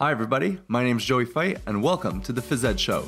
Hi everybody, my name is Joey Feith and welcome to The Phys Ed Show.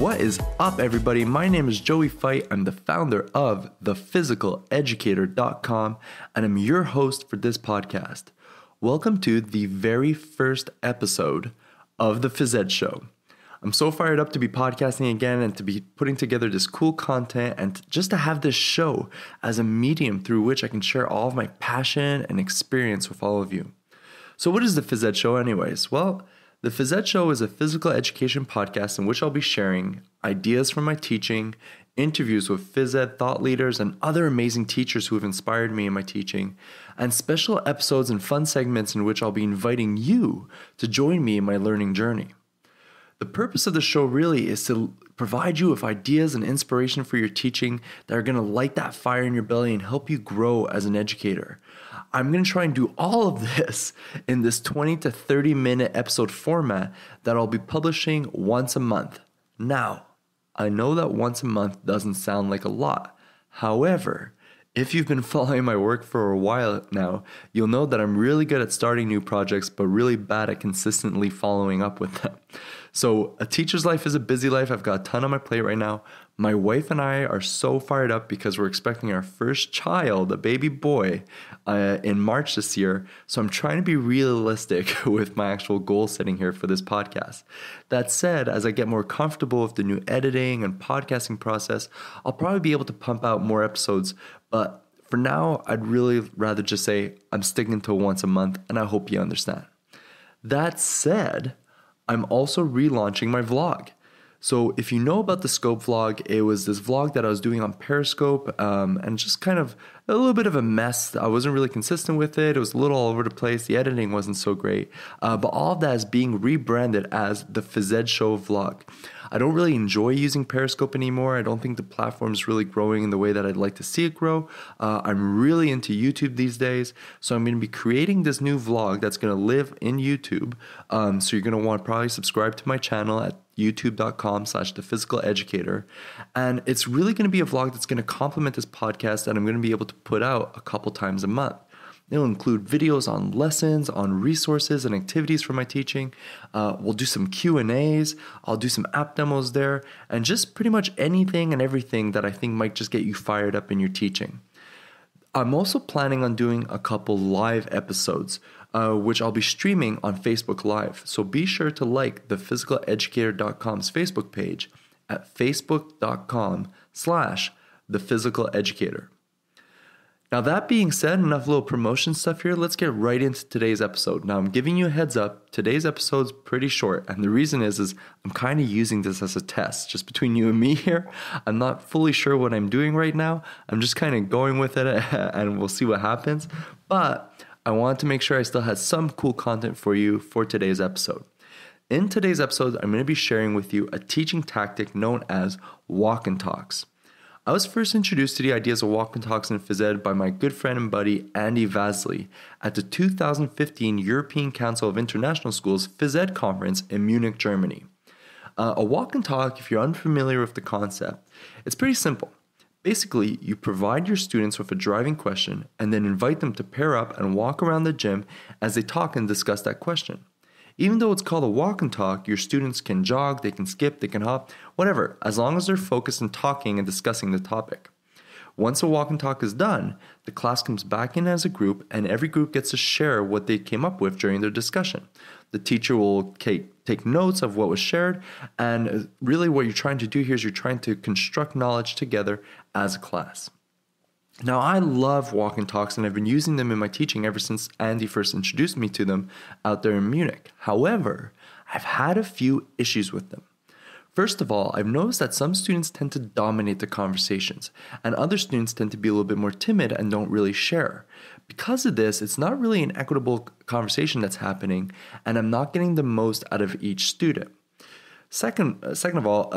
What is up everybody, my name is Joey Feith, I'm the founder of thephysicaleducator.com and I'm your host for this podcast. Welcome to the very first episode of The Phys Ed Show. I'm so fired up to be podcasting again and to be putting together this cool content and just to have this show as a medium through which I can share all of my passion and experience with all of you. So what is the Phys Ed Show anyways? Well, the Phys Ed Show is a physical education podcast in which I'll be sharing ideas from my teaching, interviews with phys ed thought leaders and other amazing teachers who have inspired me in my teaching, and special episodes and fun segments in which I'll be inviting you to join me in my learning journey. The purpose of the show really is to provide you with ideas and inspiration for your teaching that are going to light that fire in your belly and help you grow as an educator. I'm going to try and do all of this in this 20 to 30 minute episode format that I'll be publishing once a month. Now, I know that once a month doesn't sound like a lot. However, if you've been following my work for a while now, you'll know that I'm really good at starting new projects, but really bad at consistently following up with them. So a teacher's life is a busy life. I've got a ton on my plate right now. My wife and I are so fired up because we're expecting our first child, a baby boy, in March this year. So I'm trying to be realistic with my actual goal setting here for this podcast. That said, as I get more comfortable with the new editing and podcasting process, I'll probably be able to pump out more episodes. But for now, I'd really rather just say I'm sticking to once a month, and I hope you understand. That said, I'm also relaunching my vlog. So if you know about the Scope vlog, it was this vlog that I was doing on Periscope and just kind of a little bit of a mess. I wasn't really consistent with it. It was a little all over the place. The editing wasn't so great. But all of that is being rebranded as the Phys Ed Show vlog. I don't really enjoy using Periscope anymore. I don't think the platform is really growing in the way that I'd like to see it grow. I'm really into YouTube these days. So I'm going to be creating this new vlog that's going to live in YouTube. So you're going to want to probably subscribe to my channel at youtube.com/thephysicaleducator. And it's really going to be a vlog that's going to complement this podcast that I'm going to be able to put out a couple times a month. It'll include videos on lessons, on resources and activities for my teaching. We'll do some Q&As. I'll do some app demos there and just pretty much anything and everything that I think might just get you fired up in your teaching. I'm also planning on doing a couple live episodes, which I'll be streaming on Facebook Live. So be sure to like the thephysicaleducator.com's Facebook page at facebook.com/thephysicaleducator. Now that being said, enough little promotion stuff here, let's get right into today's episode. Now I'm giving you a heads up, today's episode's pretty short, and the reason is I'm kind of using this as a test, just between you and me here. I'm not fully sure what I'm doing right now, I'm just kind of going with it and we'll see what happens, but I wanted to make sure I still had some cool content for you for today's episode. In today's episode, I'm going to be sharing with you a teaching tactic known as walk and talks. I was first introduced to the ideas of walk and talks in phys ed by my good friend and buddy Andy Vasily at the 2015 European Council of International Schools Phys Ed Conference in Munich, Germany. A walk and talk, if you're unfamiliar with the concept, it's pretty simple. Basically, you provide your students with a driving question and then invite them to pair up and walk around the gym as they talk and discuss that question. Even though it's called a walk and talk, your students can jog, they can skip, they can hop, whatever, as long as they're focused on talking and discussing the topic. Once a walk and talk is done, the class comes back in as a group and every group gets to share what they came up with during their discussion. The teacher will take notes of what was shared, and really what you're trying to do here is you're trying to construct knowledge together as a class. Now, I love walk and talks, and I've been using them in my teaching ever since Andy first introduced me to them out there in Munich. However, I've had a few issues with them. First of all, I've noticed that some students tend to dominate the conversations, and other students tend to be a little bit more timid and don't really share. Because of this, it's not really an equitable conversation that's happening, and I'm not getting the most out of each student. Second of all,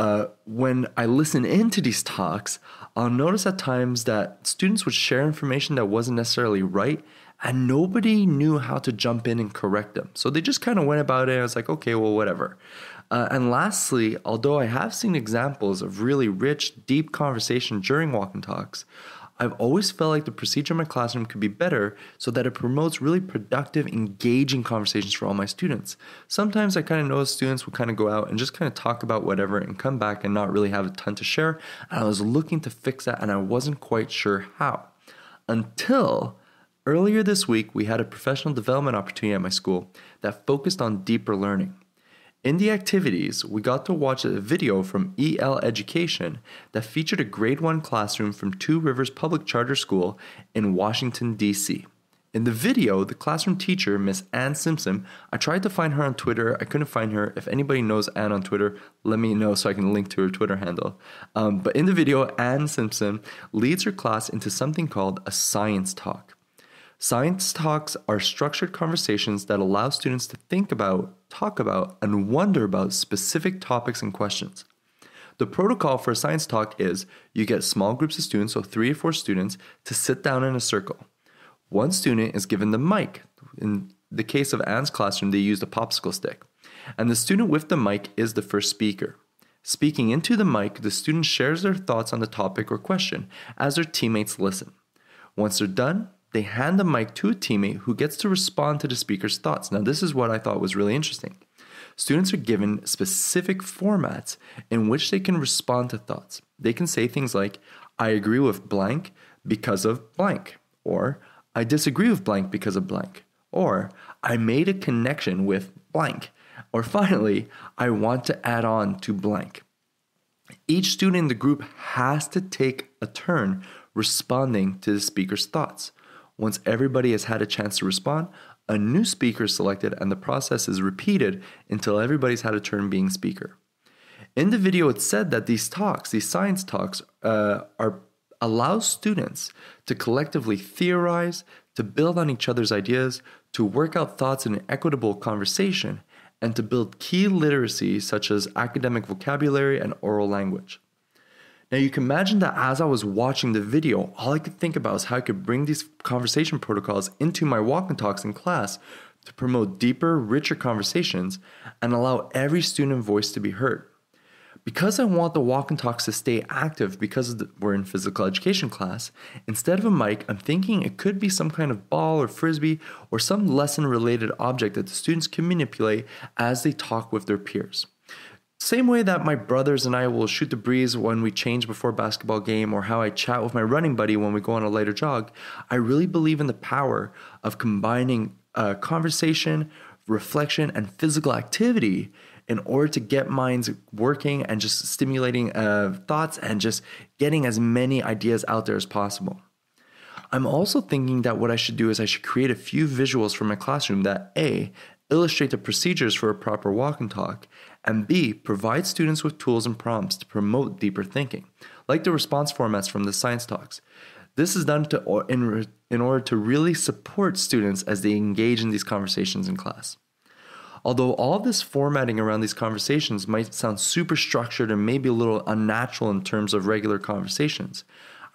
when I listen into these talks, I'll notice at times that students would share information that wasn't necessarily right, and nobody knew how to jump in and correct them. So they just kind of went about it. I was like, okay, well, whatever. And lastly, although I have seen examples of really rich, deep conversation during walk and talks, I've always felt like the procedure in my classroom could be better so that it promotes really productive, engaging conversations for all my students. Sometimes I kind of notice students will kind of go out and just kind of talk about whatever and come back and not really have a ton to share. And I was looking to fix that and I wasn't quite sure how. Until earlier this week, we had a professional development opportunity at my school that focused on deeper learning. In the activities, we got to watch a video from EL Education that featured a grade 1 classroom from Two Rivers Public Charter School in Washington, D.C. In the video, the classroom teacher, Miss Ann Simpson, I tried to find her on Twitter. I couldn't find her. If anybody knows Ann on Twitter, let me know so I can link to her Twitter handle. But in the video, Ann Simpson leads her class into something called a science talk. Science talks are structured conversations that allow students to think about, talk about, and wonder about specific topics and questions. The protocol for a science talk is you get small groups of students, so 3 or 4 students, to sit down in a circle. One student is given the mic. In the case of Anne's classroom, they used a popsicle stick. And the student with the mic is the first speaker. Speaking into the mic, the student shares their thoughts on the topic or question as their teammates listen. Once they're done, they hand the mic to a teammate who gets to respond to the speaker's thoughts. Now, this is what I thought was really interesting. Students are given specific formats in which they can respond to thoughts. They can say things like, I agree with blank because of blank, or I disagree with blank because of blank, or I made a connection with blank, or finally, I want to add on to blank. Each student in the group has to take a turn responding to the speaker's thoughts. Once everybody has had a chance to respond, a new speaker is selected and the process is repeated until everybody's had a turn being speaker. In the video, it said that these talks, these science talks, allow students to collectively theorize, to build on each other's ideas, to work out thoughts in an equitable conversation, and to build key literacy such as academic vocabulary and oral language. Now, you can imagine that as I was watching the video, all I could think about is how I could bring these conversation protocols into my walk and talks in class to promote deeper, richer conversations and allow every student voice to be heard. Because I want the walk and talks to stay active because we're in physical education class, instead of a mic, I'm thinking it could be some kind of ball or frisbee or some lesson-related object that the students can manipulate as they talk with their peers. Same way that my brothers and I will shoot the breeze when we change before a basketball game or how I chat with my running buddy when we go on a lighter jog, I really believe in the power of combining conversation, reflection, and physical activity in order to get minds working and just stimulating thoughts and just getting as many ideas out there as possible. I'm also thinking that what I should do is I should create a few visuals for my classroom that A, illustrate the procedures for a proper walk and talk, and B, provide students with tools and prompts to promote deeper thinking, like the response formats from the science talks. This is done in order to really support students as they engage in these conversations in class. Although all this formatting around these conversations might sound super structured and maybe a little unnatural in terms of regular conversations,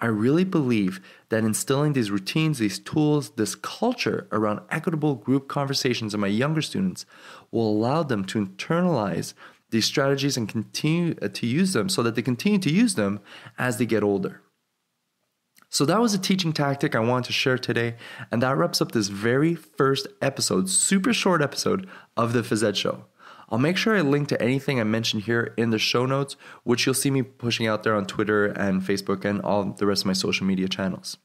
I really believe that instilling these routines, these tools, this culture around equitable group conversations in my younger students will allow them to internalize these strategies and continue to use them so that they continue to use them as they get older. So that was a teaching tactic I wanted to share today, and that wraps up this very first episode, super short episode of The Phys Ed Show. I'll make sure I link to anything I mentioned here in the show notes, which you'll see me pushing out there on Twitter and Facebook and all the rest of my social media channels.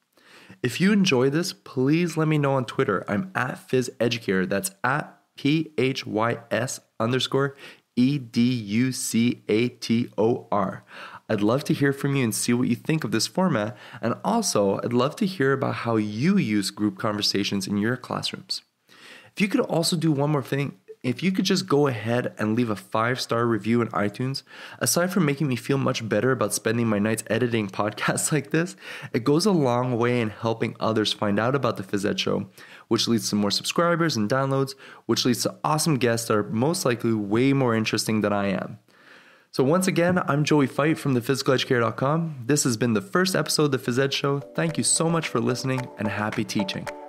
If you enjoy this, please let me know on Twitter. I'm at PhysEducator. That's at PHYS_EDUCATOR. I'd love to hear from you and see what you think of this format. And also, I'd love to hear about how you use group conversations in your classrooms. If you could also do one more thing, if you could just go ahead and leave a 5-star review in iTunes, aside from making me feel much better about spending my nights editing podcasts like this, it goes a long way in helping others find out about The Phys Ed Show, which leads to more subscribers and downloads, which leads to awesome guests that are most likely way more interesting than I am. So once again, I'm Joey Feith from thephysicaleducator.com. This has been the first episode of The Phys Ed Show. Thank you so much for listening and happy teaching.